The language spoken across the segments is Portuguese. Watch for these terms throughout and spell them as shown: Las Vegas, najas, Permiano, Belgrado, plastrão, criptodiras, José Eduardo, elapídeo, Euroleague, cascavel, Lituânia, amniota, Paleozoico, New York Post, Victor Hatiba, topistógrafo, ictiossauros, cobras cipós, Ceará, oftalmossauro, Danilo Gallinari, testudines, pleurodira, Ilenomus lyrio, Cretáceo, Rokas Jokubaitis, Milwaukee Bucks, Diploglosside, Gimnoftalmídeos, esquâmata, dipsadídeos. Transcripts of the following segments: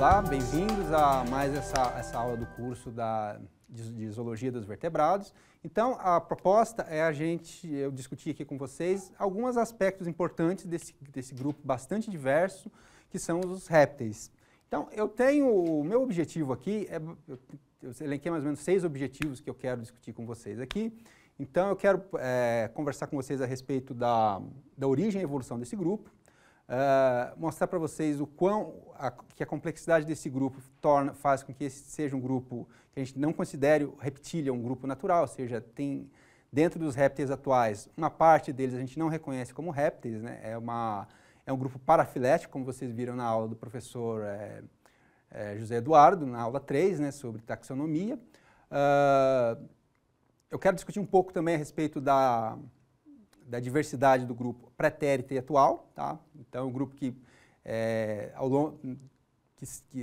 Olá, bem-vindos a mais essa aula do curso de Zoologia dos Vertebrados. Então, a proposta é eu discutir aqui com vocês alguns aspectos importantes desse grupo bastante diverso, que são os répteis. Então, o meu objetivo aqui, eu elenquei mais ou menos 6 objetivos que eu quero discutir com vocês aqui. Então, eu quero conversar com vocês a respeito da origem e evolução desse grupo, mostrar para vocês que a complexidade desse grupo faz com que esse seja um grupo que a gente não considere o reptíleo um grupo natural, ou seja, tem dentro dos répteis atuais, uma parte deles a gente não reconhece como répteis, né? É um grupo parafilético, como vocês viram na aula do professor José Eduardo, na aula 3, né, sobre taxonomia. Eu quero discutir um pouco também a respeito da diversidade do grupo pretérito e atual, tá? Então, um grupo que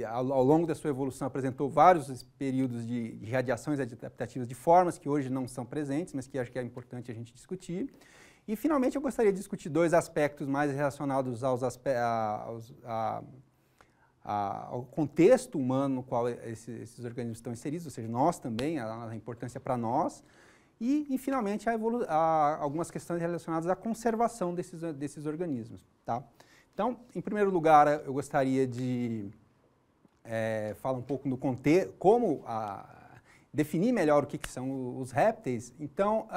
ao longo da sua evolução apresentou vários períodos de radiações adaptativas de formas que hoje não são presentes, mas que acho que é importante a gente discutir. E, finalmente, eu gostaria de discutir 2 aspectos mais relacionados ao contexto humano no qual esses organismos estão inseridos, ou seja, nós também, a importância para nós, e finalmente algumas questões relacionadas à conservação desses organismos. Tá? Então, em primeiro lugar, eu gostaria de falar um pouco do contexto, como definir melhor o que são os répteis. Então,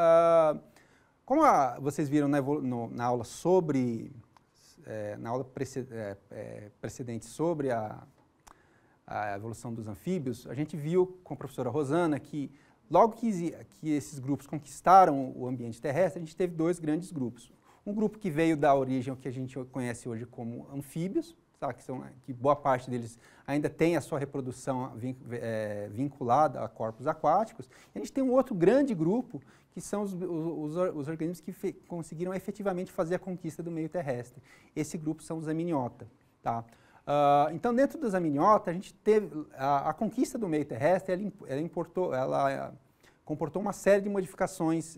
como vocês viram na aula sobre... na aula precedente sobre a evolução dos anfíbios, a gente viu com a professora Rosana que logo que esses grupos conquistaram o ambiente terrestre, a gente teve 2 grandes grupos. Um grupo que veio da origem que a gente conhece hoje como anfíbios, tá? Que boa parte deles ainda tem a sua reprodução vinculada a corpos aquáticos. E a gente tem um outro grande grupo, que são os organismos que conseguiram efetivamente fazer a conquista do meio terrestre. Esse grupo são os amniota. Tá? Então, dentro dos amniota, a gente teve a conquista do meio terrestre, ela comportou uma série de modificações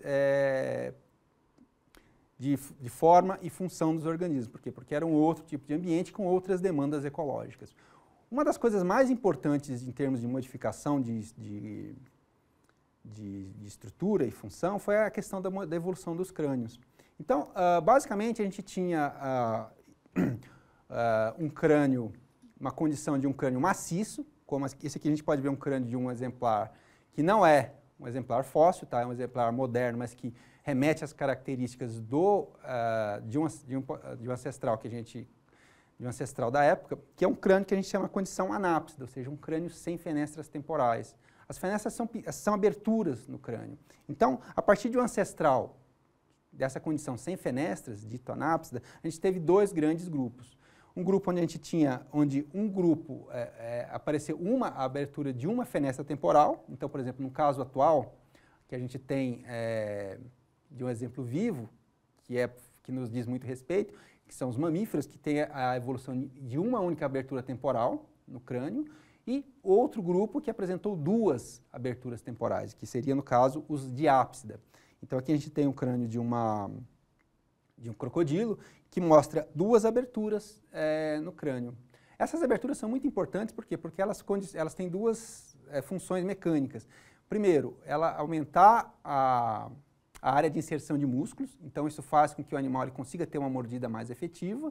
de forma e função dos organismos. Por quê? Porque era um outro tipo de ambiente com outras demandas ecológicas. Uma das coisas mais importantes em termos de modificação de estrutura e função foi a questão da evolução dos crânios. Então, basicamente, a gente tinha um crânio, uma condição de um crânio maciço, como esse aqui a gente pode ver um crânio de um exemplar que não é um exemplar fóssil, tá? É um exemplar moderno, mas que remete às características de um ancestral da época, que é um crânio que a gente chama de condição anápsida, ou seja, um crânio sem fenestras temporais. As fenestras são aberturas no crânio. Então, a partir de um ancestral dessa condição sem fenestras, dito anápsida, a gente teve dois grandes grupos. Um grupo onde apareceu uma abertura de uma fenestra temporal. Então, por exemplo, no caso atual, que a gente tem de um exemplo vivo, que nos diz muito respeito, que são os mamíferos, que têm a evolução de uma única abertura temporal no crânio, e outro grupo que apresentou 2 aberturas temporais, que seria, no caso, os diápsida. Então, aqui a gente tem o crânio de um crocodilo, que mostra 2 aberturas no crânio. Essas aberturas são muito importantes, por quê? Porque elas têm 2 funções mecânicas. Primeiro, ela aumentar a área de inserção de músculos, então isso faz com que o animal consiga ter uma mordida mais efetiva,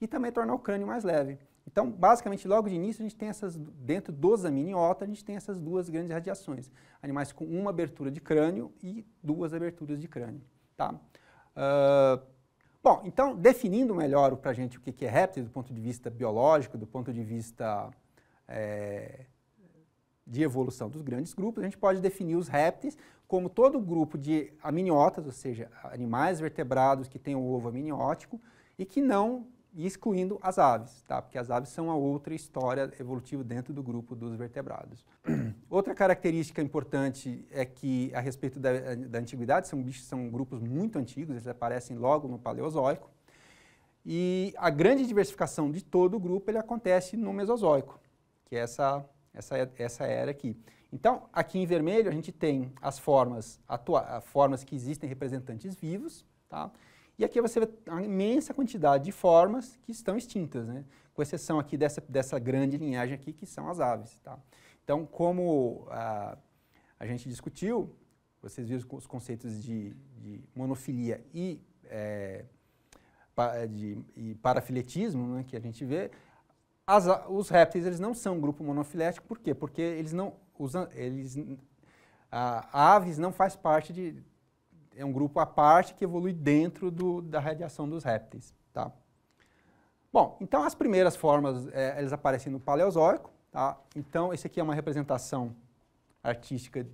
e também tornar o crânio mais leve. Então, basicamente, logo de início, a gente tem dentro dos amniota, a gente tem essas 2 grandes radiações. Animais com uma abertura de crânio e 2 aberturas de crânio. Tá? Bom, então, definindo melhor para a gente o que é réptil do ponto de vista biológico, do ponto de vista de evolução dos grandes grupos, a gente pode definir os répteis como todo grupo de amniotas, ou seja, animais vertebrados que têm o ovo amniótico e que não... e excluindo as aves, tá? Porque as aves são a outra história evolutiva dentro do grupo dos vertebrados. Outra característica importante é que, a respeito da antiguidade, são grupos muito antigos, eles aparecem logo no Paleozoico, e a grande diversificação de todo o grupo acontece no Mesozoico, que é essa era aqui. Então, aqui em vermelho, a gente tem as formas que existem representantes vivos, tá? E aqui você vê a imensa quantidade de formas que estão extintas, né? Com exceção aqui dessa grande linhagem aqui, que são as aves, tá? Então, como a gente discutiu, vocês viram os conceitos de monofilia e parafiletismo, né, que a gente vê. Os répteis, eles não são um grupo monofilético, por quê? Porque eles não usam, a aves não faz parte é um grupo à parte que evolui dentro da radiação dos répteis, tá? Bom, então as primeiras formas, eles aparecem no Paleozoico, tá? Então esse aqui é uma representação artística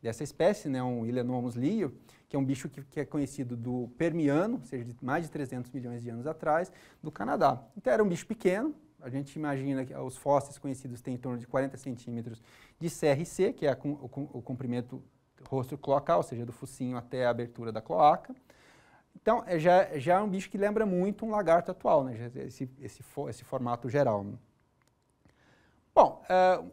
dessa espécie, né? Um Ilenomus lyrio, que é um bicho que é conhecido do Permiano, ou seja, de mais de 300 milhões de anos atrás, do Canadá. Então era um bicho pequeno, a gente imagina que os fósseis conhecidos têm em torno de 40 centímetros de CRC, que é o comprimento rosto cloacal, ou seja, do focinho até a abertura da cloaca. Então já é um bicho que lembra muito um lagarto atual, né? Esse formato geral, né? Bom,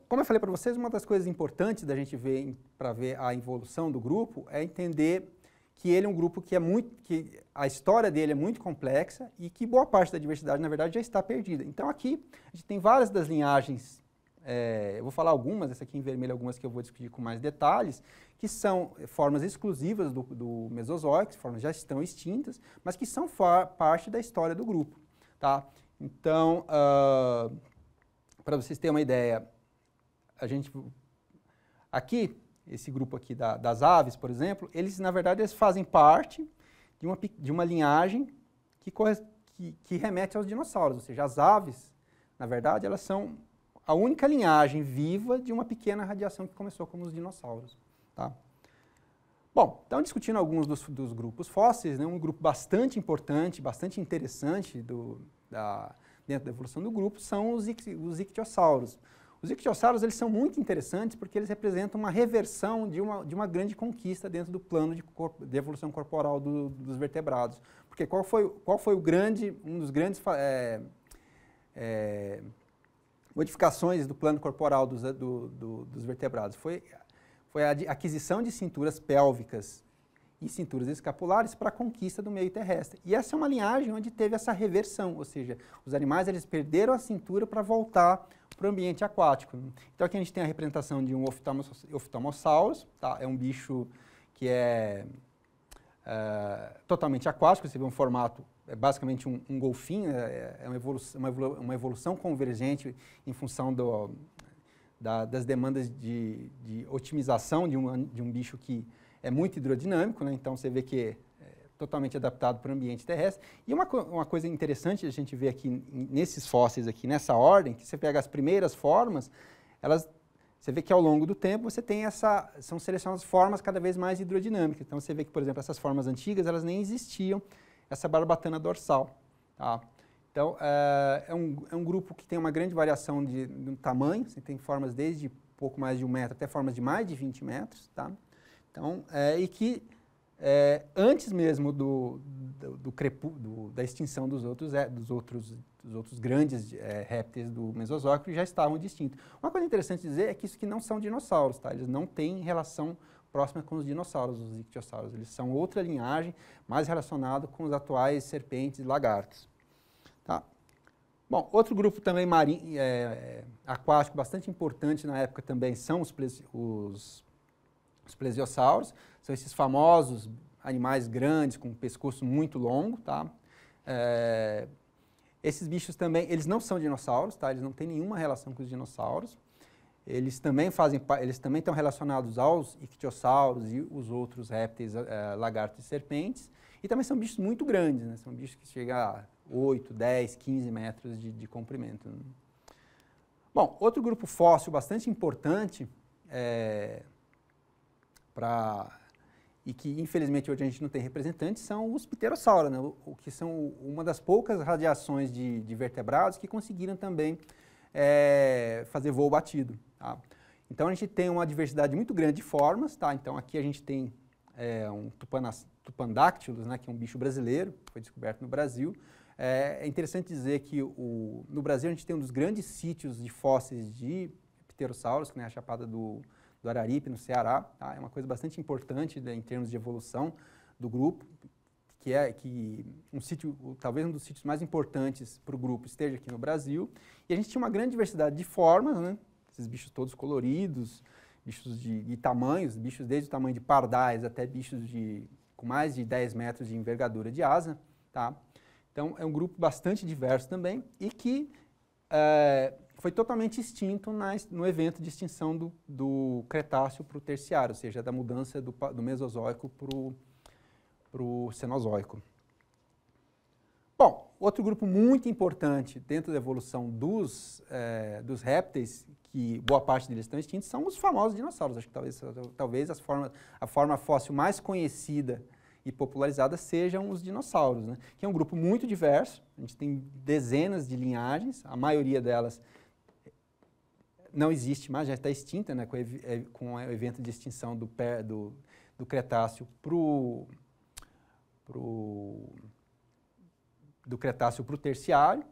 como eu falei para vocês, uma das coisas importantes da gente ver, para ver a evolução do grupo, é entender que ele é um grupo que a história dele é muito complexa e que boa parte da diversidade, na verdade, já está perdida. Então aqui a gente tem várias das linhagens, eu vou falar algumas, essa aqui em vermelho, algumas que eu vou discutir com mais detalhes, que são formas exclusivas do Mesozoico, formas já estão extintas, mas que são parte da história do grupo, tá? Então, para vocês terem uma ideia, a gente aqui, esse grupo aqui das aves, por exemplo, na verdade, eles fazem parte de uma linhagem que remete aos dinossauros, ou seja, as aves, na verdade, elas são a única linhagem viva de uma pequena radiação que começou como os dinossauros, tá? Bom, então discutindo alguns dos grupos fósseis, né, um grupo bastante importante, bastante interessante dentro da evolução do grupo são os ictiossauros. Os ictiossauros, eles são muito interessantes porque eles representam uma reversão de uma grande conquista dentro do plano de evolução corporal dos vertebrados. Porque qual foi um dos grandes modificações do plano corporal dos vertebrados? Foi a aquisição de cinturas pélvicas e cinturas escapulares para a conquista do meio terrestre. E essa é uma linhagem onde teve essa reversão, ou seja, os animais, eles perderam a cintura para voltar para o ambiente aquático. Então aqui a gente tem a representação de um oftalmossauro, tá? É um bicho que é totalmente aquático, você vê um formato, é basicamente um golfinho, é uma evolução convergente em função das demandas de otimização de um bicho que é muito hidrodinâmico, né? Então você vê que é totalmente adaptado para o ambiente terrestre. E uma coisa interessante a gente vê aqui nesses fósseis aqui, nessa ordem, que você pega as primeiras formas, você vê que ao longo do tempo você tem são selecionadas formas cada vez mais hidrodinâmicas. Então você vê que, por exemplo, essas formas antigas, elas nem existiam, essa barbatana dorsal, tá? Então é um grupo que tem uma grande variação de tamanho, você tem formas desde pouco mais de 1 metro até formas de mais de 20 metros, tá? Então, antes mesmo da extinção dos outros grandes répteis do Mesozoico, já estavam distintos. Uma coisa interessante dizer é que isso aqui não são dinossauros, tá? Eles não têm relação próxima com os dinossauros, os ictiossauros. Eles são outra linhagem mais relacionada com os atuais serpentes e lagartos, tá? Bom, outro grupo também marinho, aquático, bastante importante na época também, são os plesiosauros, são esses famosos animais grandes com um pescoço muito longo, tá? Esses bichos também, eles não são dinossauros, tá? Eles não têm nenhuma relação com os dinossauros. Eles também estão relacionados aos ictiossauros e os outros répteis, lagartos e serpentes. E também são bichos muito grandes, né? São bichos que chegam a 8, 10, 15 metros de comprimento, né? Bom, outro grupo fóssil bastante importante e que infelizmente hoje a gente não tem representantes, são os pterossauros, né? Que são uma das poucas radiações de vertebrados que conseguiram também fazer voo batido, tá? Então a gente tem uma diversidade muito grande de formas, tá? Então aqui a gente tem um tupandáctilus, né? Que é um bicho brasileiro, foi descoberto no Brasil. É interessante dizer que no Brasil a gente tem um dos grandes sítios de fósseis de pterossauros, que é a Chapada do Araripe, no Ceará, tá? É uma coisa bastante importante em termos de evolução do grupo, que um sítio, talvez um dos sítios mais importantes para o grupo esteja aqui no Brasil. E a gente tinha uma grande diversidade de formas, né? Esses bichos todos coloridos, bichos de tamanhos, bichos desde o tamanho de pardais até bichos com mais de 10 metros de envergadura de asa, tá? Então, é um grupo bastante diverso também e que foi totalmente extinto no evento de extinção do Cretáceo para o Terciário, ou seja, da mudança do Mesozoico para o Cenozoico. Bom, outro grupo muito importante dentro da evolução dos répteis, que boa parte deles estão extintos, são os famosos dinossauros. Acho que talvez a forma fóssil mais conhecida e popularizada sejam os dinossauros, né? Que é um grupo muito diverso, a gente tem dezenas de linhagens, a maioria delas não existe mais, já está extinta, né? Com o evento de extinção do Cretáceo do Cretáceo para o Terciário.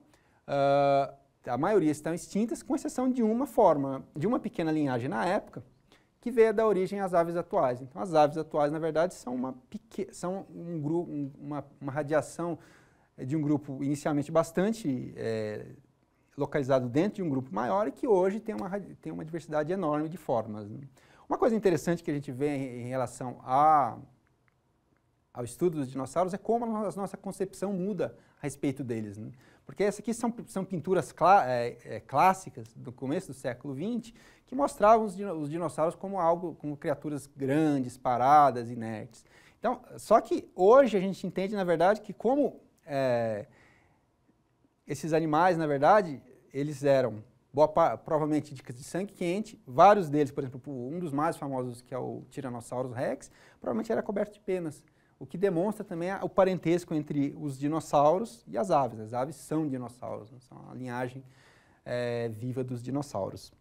A maioria estão extintas, com exceção de uma pequena linhagem na época, que veio da origem às aves atuais. Então, as aves atuais, na verdade, são uma radiação de um grupo inicialmente bastante localizado dentro de um grupo maior e que hoje tem uma diversidade enorme de formas, né? Uma coisa interessante que a gente vê em relação ao estudo dos dinossauros é como a nossa concepção muda a respeito deles, né? Porque essas aqui são pinturas clássicas do começo do século XX que mostravam os dinossauros como criaturas grandes, paradas, inertes. Então, só que hoje a gente entende, na verdade, que como esses animais, na verdade, eles eram provavelmente de sangue quente. Vários deles, por exemplo, um dos mais famosos, que é o Tiranossauro Rex, provavelmente era coberto de penas. O que demonstra também o parentesco entre os dinossauros e as aves. As aves são dinossauros, né? São a linhagem viva dos dinossauros.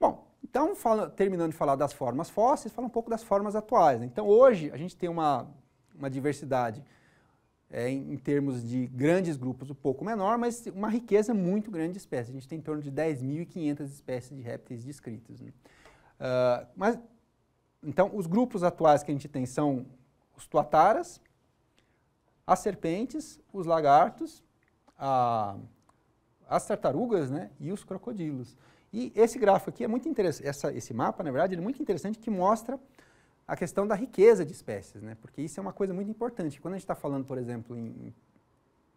Bom, então, terminando de falar das formas fósseis, fala um pouco das formas atuais, né? Então, hoje, a gente tem uma diversidade em termos de grandes grupos um pouco menor, mas uma riqueza muito grande de espécies. A gente tem em torno de 10.500 espécies de répteis descritas, né? Então, os grupos atuais que a gente tem são os tuataras, as serpentes, os lagartos, as tartarugas, né, e os crocodilos. E esse gráfico aqui é muito interessante, esse mapa, na verdade, ele é muito interessante, que mostra a questão da riqueza de espécies, né, porque isso é uma coisa muito importante. Quando a gente está falando, por exemplo, em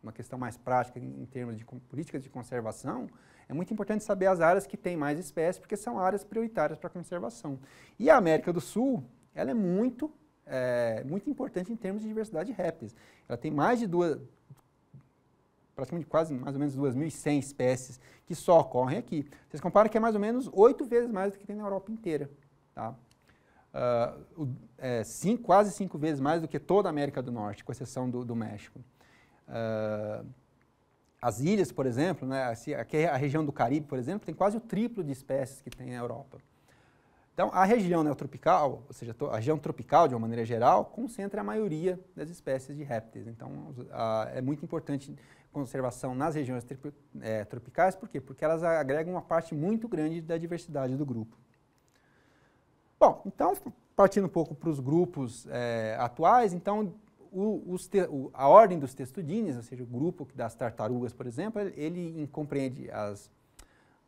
uma questão mais prática, em termos de políticas de conservação, é muito importante saber as áreas que têm mais espécies, porque são áreas prioritárias para a conservação. E a América do Sul, ela é muito importante em termos de diversidade de répteis. Ela tem praticamente quase mais ou menos 2.100 espécies que só ocorrem aqui. Vocês comparam que é mais ou menos 8 vezes mais do que tem na Europa inteira, tá? Quase 5 vezes mais do que toda a América do Norte, com exceção do México. As ilhas, por exemplo, né, aqui a região do Caribe, por exemplo, tem quase o triplo de espécies que tem na Europa. Então, a região neotropical, ou seja, a região tropical, de uma maneira geral, concentra a maioria das espécies de répteis. Então, é muito importante a conservação nas regiões tropicais. Por quê? Porque elas agregam uma parte muito grande da diversidade do grupo. Bom, então, partindo um pouco para os grupos atuais, então, a ordem dos testudines, ou seja, o grupo das tartarugas, por exemplo, ele compreende os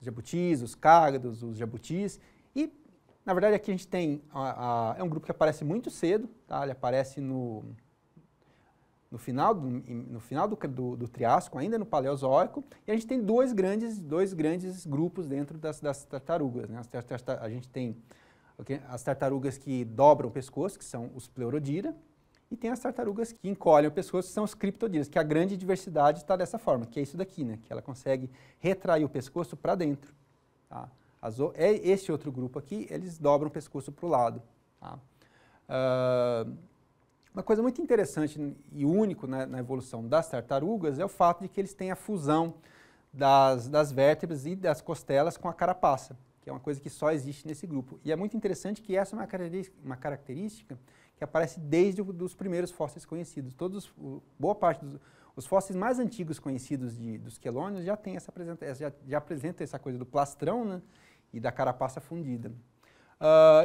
jabutis, os cágados, os jabutis e... Na verdade, aqui a gente tem, é um grupo que aparece muito cedo, tá? Ele aparece no final do Triássico, ainda no Paleozoico, e a gente tem dois grandes grupos dentro das tartarugas, né? A gente tem as tartarugas que dobram o pescoço, que são os pleurodira, e tem as tartarugas que encolhem o pescoço, que são os criptodiras, que a grande diversidade está dessa forma, que é isso daqui, né? Que ela consegue retrair o pescoço para dentro, tá? Esse outro grupo aqui, eles dobram o pescoço para o lado, tá? Uma coisa muito interessante e única na evolução das tartarugas é o fato de que eles têm a fusão das vértebras e das costelas com a carapaça, que é uma coisa que só existe nesse grupo. E é muito interessante que essa é uma característica que aparece desde os primeiros fósseis conhecidos. Boa parte os fósseis mais antigos conhecidos dos quelônios já tem já apresenta essa coisa do plastrão, né, e da carapaça fundida.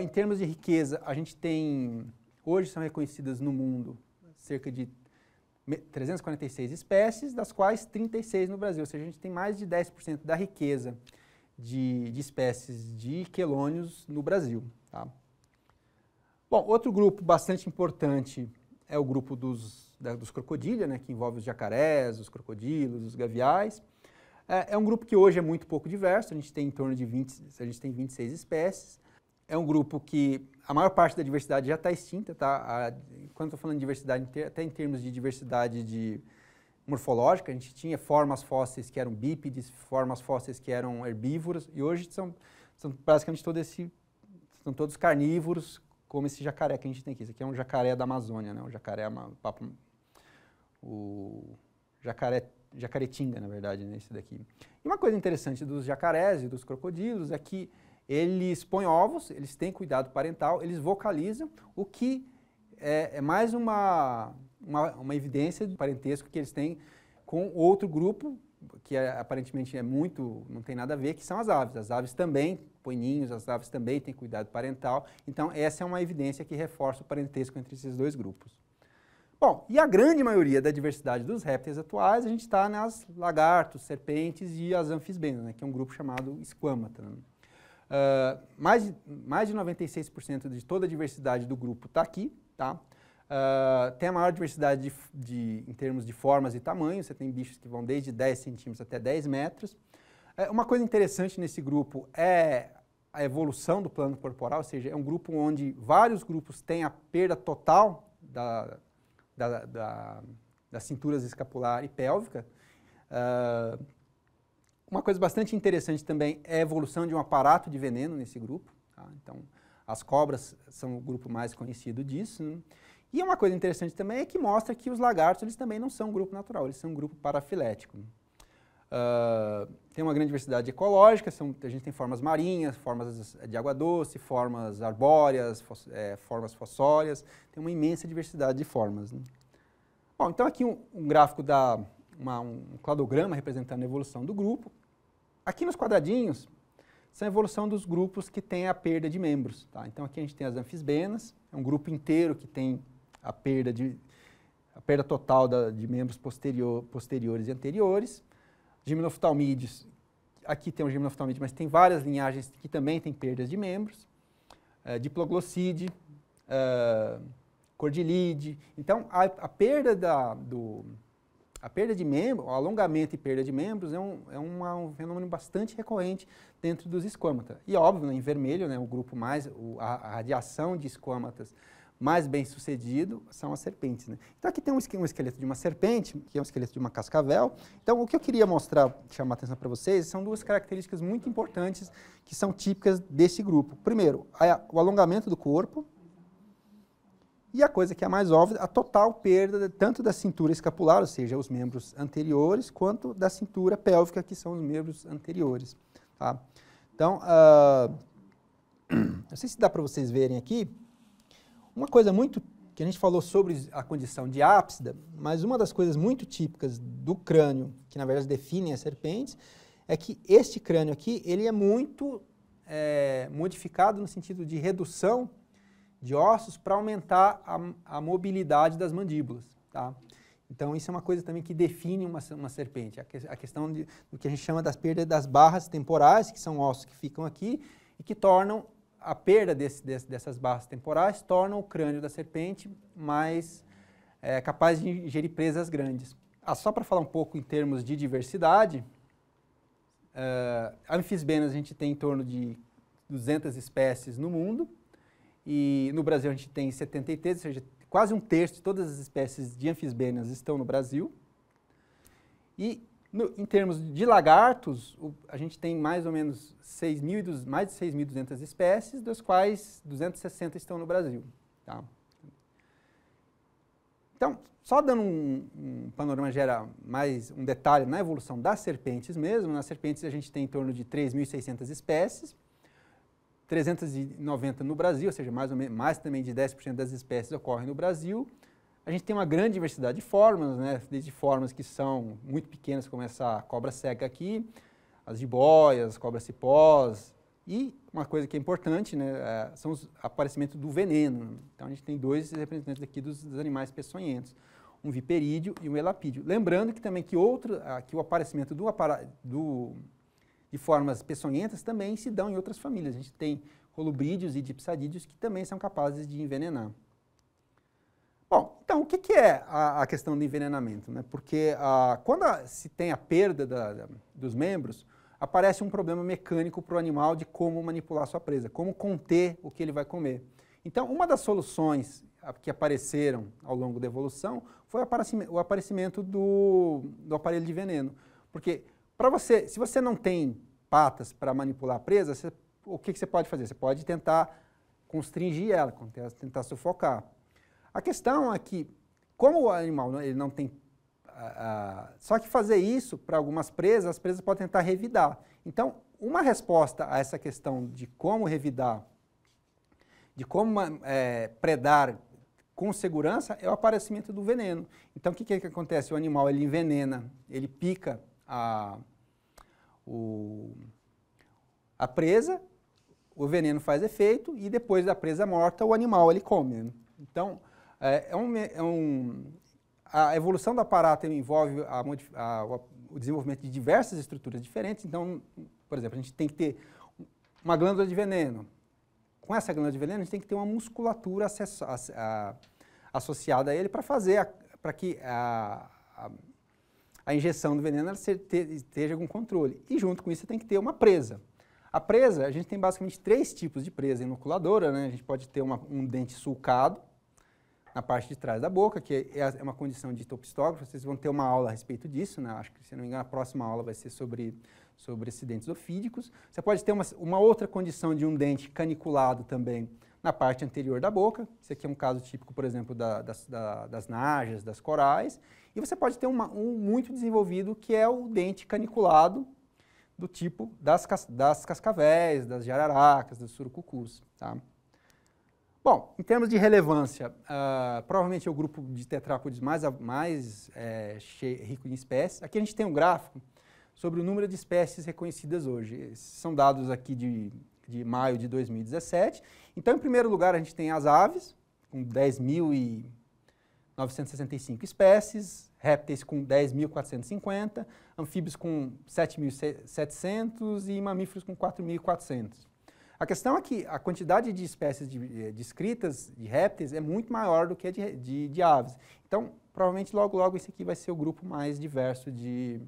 Em termos de riqueza, a gente tem Hoje são reconhecidas no mundo cerca de 346 espécies, das quais 36 no Brasil. Ou seja, a gente tem mais de 10% da riqueza de espécies de quelônios no Brasil. Tá? Bom, outro grupo bastante importante é o grupo dos crocodília, né, que envolve os jacarés, os crocodilos, os gaviais. É um grupo que hoje é muito pouco diverso, a gente tem em torno de 26 espécies. É um grupo que a maior parte da diversidade já está extinta, tá? Quando estou falando de diversidade, até em termos de diversidade morfológica, a gente tinha formas fósseis que eram bípedes, formas fósseis que eram herbívoras, e hoje são basicamente são todos carnívoros, como esse jacaré que a gente tem aqui. Esse aqui é um jacaré da Amazônia, né? O jacaré jacaretinga, na verdade, né, esse daqui. E uma coisa interessante dos jacarés e dos crocodilos é que eles põem ovos, eles têm cuidado parental, eles vocalizam, o que é mais uma evidência de parentesco que eles têm com outro grupo, que aparentemente não tem nada a ver, que são as aves. As aves também põem ninhos, as aves também têm cuidado parental. Então, essa é uma evidência que reforça o parentesco entre esses dois grupos. Bom, e a grande maioria da diversidade dos répteis atuais, a gente está nas lagartos, serpentes e as anfisbenas, né, que é um grupo chamado esquâmata. Mais de 96% de toda a diversidade do grupo está aqui, tá? Tem a maior diversidade em termos de formas e tamanhos, você tem bichos que vão desde 10 centímetros até 10 metros. Uma coisa interessante nesse grupo é a evolução do plano corporal, ou seja, é um grupo onde vários grupos têm a perda total das cinturas escapular e pélvica. Uma coisa bastante interessante também é a evolução de um aparato de veneno nesse grupo. Tá? Então, as cobras são o grupo mais conhecido disso. Né? E uma coisa interessante também é que mostra que os lagartos eles também não são um grupo natural, eles são um grupo parafilético. Tem uma grande diversidade ecológica, a gente tem formas marinhas, formas de água doce, formas arbóreas, formas fossórias, tem uma imensa diversidade de formas. Né? Bom, então aqui um gráfico um cladograma representando a evolução do grupo. Aqui nos quadradinhos são a evolução dos grupos que têm a perda de membros. Tá? Então aqui a gente tem as anfisbenas, é um grupo inteiro que tem a perda total de membros posteriores e anteriores. Gimnoftalmídeos, aqui tem um gimnoftalmídeo, mas tem várias linhagens que também têm perdas de membros. Diploglosside, cordilide. Então a perda de membro, o alongamento e perda de membros é um fenômeno bastante recorrente dentro dos esquâmata. E óbvio, em vermelho, né, a radiação de esquâmatas mais bem sucedido são as serpentes. Né? Então aqui tem um esqueleto de uma serpente, que é um esqueleto de uma cascavel. Então o que eu queria chamar a atenção para vocês, são duas características muito importantes que são típicas desse grupo. Primeiro, o alongamento do corpo. E a coisa que é a mais óbvia, a total perda tanto da cintura escapular, ou seja, os membros anteriores, quanto da cintura pélvica, que são os membros anteriores. Tá? Então, não sei se dá para vocês verem aqui, uma coisa muito que a gente falou sobre a condição de ápsida, mas uma das coisas muito típicas do crânio, que na verdade definem as serpentes, é que este crânio aqui, ele é muito modificado no sentido de redução de ossos para aumentar a mobilidade das mandíbulas, tá? Então, isso é uma coisa também que define uma serpente, a questão do que a gente chama das perdas das barras temporais, que são ossos que ficam aqui e que tornam a perda dessas barras temporais, tornam o crânio da serpente mais capaz de ingerir presas grandes. Só para falar um pouco em termos de diversidade, anfisbenas a gente tem em torno de 200 espécies no mundo, e no Brasil a gente tem 73, ou seja, quase um terço de todas as espécies de anfisbenas estão no Brasil. E em termos de lagartos, a gente tem mais ou menos mais de 6.200 espécies, das quais 260 estão no Brasil. Tá? Então, só dando um panorama geral, mais um detalhe na evolução das serpentes mesmo, nas serpentes a gente tem em torno de 3.600 espécies, 390 no Brasil, ou seja, mais também de 10% das espécies ocorrem no Brasil. A gente tem uma grande diversidade de formas, né? Desde formas que são muito pequenas, como essa cobra-cega aqui, as jibóias, as cobras cipós, E uma coisa que é importante, né, são os aparecimentos do veneno. Então a gente tem dois representantes aqui dos animais peçonhentos, um viperídeo e um elapídeo. Lembrando que também que o aparecimento de formas peçonhentas também se dão em outras famílias. A gente tem colubrídeos e dipsadídeos que também são capazes de envenenar. Bom, então o que é a questão do envenenamento? Porque quando se tem a perda dos membros, aparece um problema mecânico para o animal de como manipular sua presa, como conter o que ele vai comer. Então, uma das soluções que apareceram ao longo da evolução foi o aparecimento do aparelho de veneno. Porque se você não tem patas para manipular a presa, o que você pode fazer? Você pode tentar constringir ela, tentar sufocar. A questão é que, como o animal ele não tem... só que fazer isso para algumas presas, as presas podem tentar revidar. Então, uma resposta a essa questão de como revidar, de como predar com segurança, é o aparecimento do veneno. Então, o que acontece? O animal ele envenena, ele pica a presa, o veneno faz efeito e depois da presa morta, o animal ele come. Então, a evolução do aparato envolve o desenvolvimento de diversas estruturas diferentes. Então, por exemplo, a gente tem que ter uma glândula de veneno. Com essa glândula de veneno, a gente tem que ter uma musculatura associada a ele para que a injeção do veneno esteja com controle. E junto com isso, você tem que ter uma presa. A presa, a gente tem basicamente três tipos de presa inoculadora, né? A gente pode ter um dente sulcado na parte de trás da boca, que é uma condição de topistógrafo. Vocês vão ter uma aula a respeito disso, né? Acho que, se não me engano, a próxima aula vai ser sobre acidentes ofídicos. Você pode ter uma outra condição de um dente caniculado também na parte anterior da boca. Isso aqui é um caso típico, por exemplo, das najas, das corais. E você pode ter um muito desenvolvido, que é o dente caniculado, do tipo das cascavéis, das jararacas, dos surucucus, tá? Bom, em termos de relevância, provavelmente é o grupo de tetrápodes mais rico em espécies. Aqui a gente tem um gráfico sobre o número de espécies reconhecidas hoje. Esses são dados aqui de maio de 2017. Então, em primeiro lugar, a gente tem as aves, com 10.965 espécies, répteis com 10.450, anfíbios com 7.700 e mamíferos com 4.400. A questão é que a quantidade de espécies descritas de répteis é muito maior do que a de aves. Então, provavelmente, logo esse aqui vai ser o grupo mais diverso de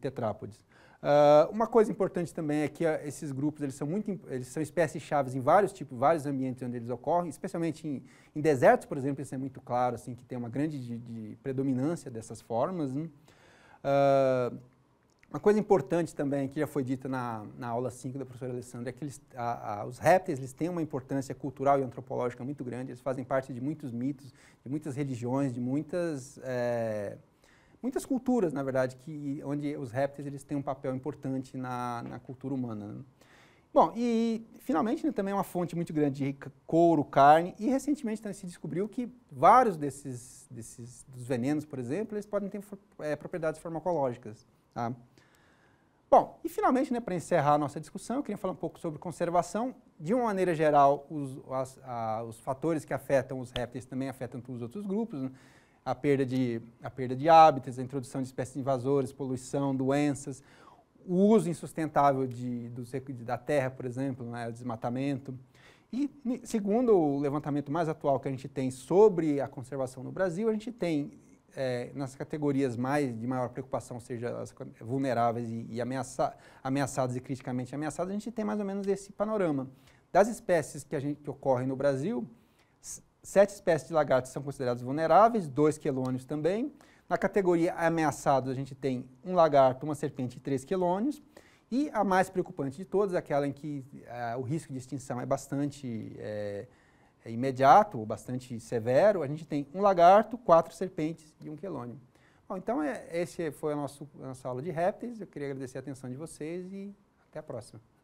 tetrápodes. Uma coisa importante também é que esses grupos eles são espécies-chave em vários ambientes onde eles ocorrem, especialmente em desertos, por exemplo. Isso é muito claro, assim, que tem uma grande predominância dessas formas, né? Uma coisa importante também, que já foi dita na aula 5 da professora Alessandra, é que os répteis eles têm uma importância cultural e antropológica muito grande. Eles fazem parte de muitos mitos, de muitas religiões, de muitas culturas, na verdade, onde os répteis eles têm um papel importante na cultura humana, né? Bom, e finalmente, né, também é uma fonte muito grande de couro, carne, e recentemente também se descobriu que vários dos venenos, por exemplo, eles podem ter propriedades farmacológicas, tá? Bom, e finalmente, né, para encerrar a nossa discussão, eu queria falar um pouco sobre conservação. De uma maneira geral, os fatores que afetam os répteis também afetam todos os outros grupos, né? A perda de hábitats, a introdução de espécies invasoras, poluição, doenças, o uso insustentável da terra, por exemplo, né, o desmatamento. E, segundo o levantamento mais atual que a gente tem sobre a conservação no Brasil, a gente tem... nas categorias de maior preocupação, ou seja, as vulneráveis e ameaçadas e criticamente ameaçadas, a gente tem mais ou menos esse panorama. Das espécies que ocorrem no Brasil, 7 espécies de lagartos são consideradas vulneráveis, 2 quelônios também. Na categoria ameaçados, a gente tem um lagarto, uma serpente e 3 quelônios. E a mais preocupante de todas, aquela em que o risco de extinção é bastante... imediato ou bastante severo, a gente tem um lagarto, 4 serpentes e um quelônio. Bom, então, essa foi a nossa aula de répteis. Eu queria agradecer a atenção de vocês e até a próxima.